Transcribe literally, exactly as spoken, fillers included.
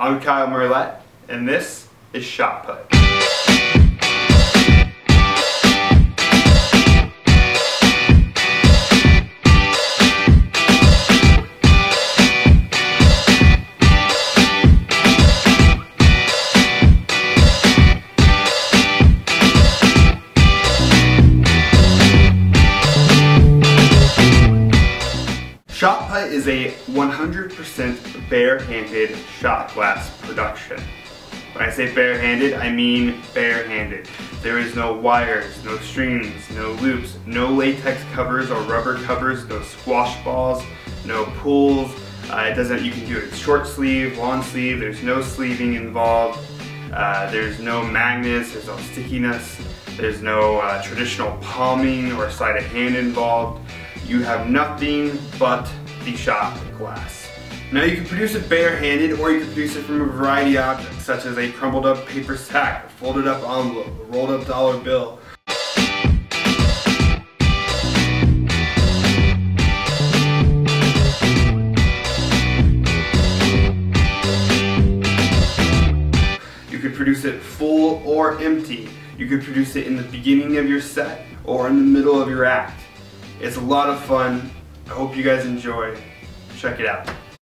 I'm Kyle Marlett, and this is Shot Put. Shot Put is a one hundred percent bare-handed shot glass production. When I say bare-handed, I mean bare-handed. There is no wires, no strings, no loops, no latex covers or rubber covers, no squash balls, no pulls. Uh, it doesn't. You can do it short sleeve, long sleeve. There's no sleeving involved. Uh, there's no magnets. There's no stickiness. There's no uh, traditional palming or sleight of hand involved. You have nothing but the shot glass. Now you can produce it bare-handed, or you can produce it from a variety of objects, such as a crumpled up paper sack, a folded up envelope, a rolled up dollar bill. You could produce it full or empty. You could produce it in the beginning of your set or in the middle of your act. It's a lot of fun. I hope you guys enjoy. Check it out.